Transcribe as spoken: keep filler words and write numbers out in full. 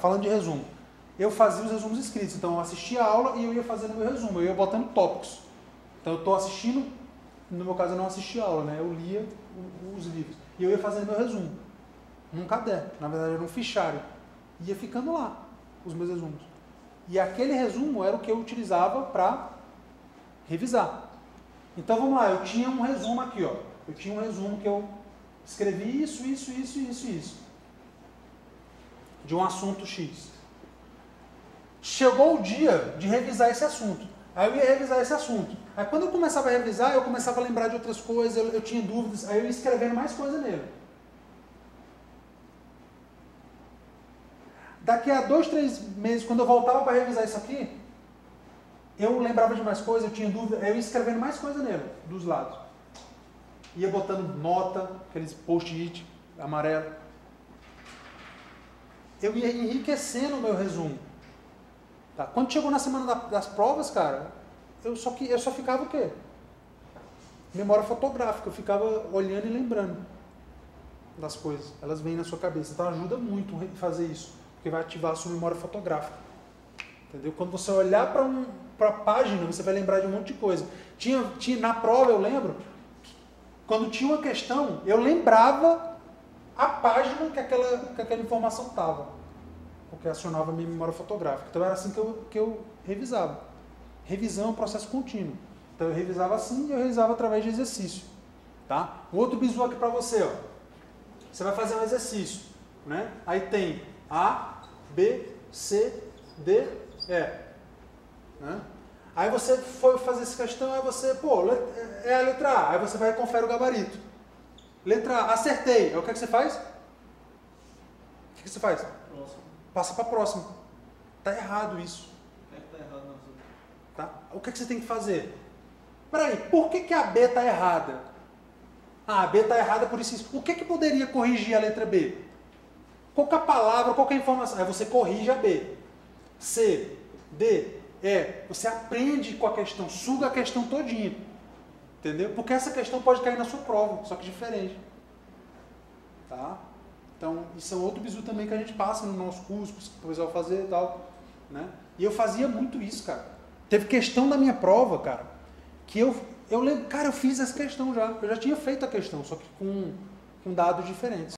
falando de resumo, eu fazia os resumos escritos, então eu assistia a aula e eu ia fazendo meu resumo, eu ia botando tópicos. Então eu estou assistindo, no meu caso eu não assistia a aula, né? Eu lia os livros e eu ia fazendo meu resumo, num caderno, na verdade era um fichário, ia ficando lá os meus resumos. E aquele resumo era o que eu utilizava para revisar. Então vamos lá, eu tinha um resumo aqui, ó. Eu tinha um resumo que eu escrevi isso, isso, isso, isso, isso. De um assunto X. Chegou o dia de revisar esse assunto. Aí eu ia revisar esse assunto. Aí quando eu começava a revisar, eu começava a lembrar de outras coisas, eu, eu tinha dúvidas, aí eu ia escrevendo mais coisa nele. Daqui a dois, três meses, quando eu voltava para revisar isso aqui, eu lembrava de mais coisas, eu tinha dúvida, eu ia escrevendo mais coisa nele, dos lados. Ia botando nota, aqueles post-it amarelo. Eu ia enriquecendo o meu resumo. Tá? Quando chegou na semana das provas, cara, eu só, que, eu só ficava o quê? Memória fotográfica, eu ficava olhando e lembrando das coisas. Elas vêm na sua cabeça, então ajuda muito fazer isso, porque vai ativar a sua memória fotográfica. Entendeu? Quando você olhar para um, para a página, você vai lembrar de um monte de coisa. Tinha, tinha, na prova, eu lembro, quando tinha uma questão, eu lembrava a página que aquela, que aquela informação estava, porque acionava a minha memória fotográfica. Então era assim que eu, que eu revisava. Revisão é um processo contínuo. Então eu revisava assim e eu revisava através de exercício. Tá? Um outro bizu aqui para você. Ó. Você vai fazer um exercício. Né? Aí tem A, B, C, D... É. Né? Aí você foi fazer essa questão, aí você, pô, é a letra A. Aí você vai e confere o gabarito. Letra A, acertei. Aí o que, é que você faz? O que, é que você faz? Próximo. Passa para a próxima. Tá errado isso. É que tá errado, não. Tá? O que, é que você tem que fazer? Peraí, por que, que a B tá errada? Ah, a B tá errada por isso. isso. O que, que poderia corrigir a letra B? Qualquer palavra, qualquer informação. Aí você corrige a B. C. D, E, você aprende com a questão, suga a questão todinha, entendeu? Porque essa questão pode cair na sua prova, só que diferente, tá? Então, isso é um outro bizu também que a gente passa no nosso curso, que o pessoal vai fazer e tal, né? E eu fazia muito isso, cara. Teve questão da minha prova, cara, que eu, eu lembro, cara, eu fiz essa questão já, eu já tinha feito a questão, só que com, com dados diferentes.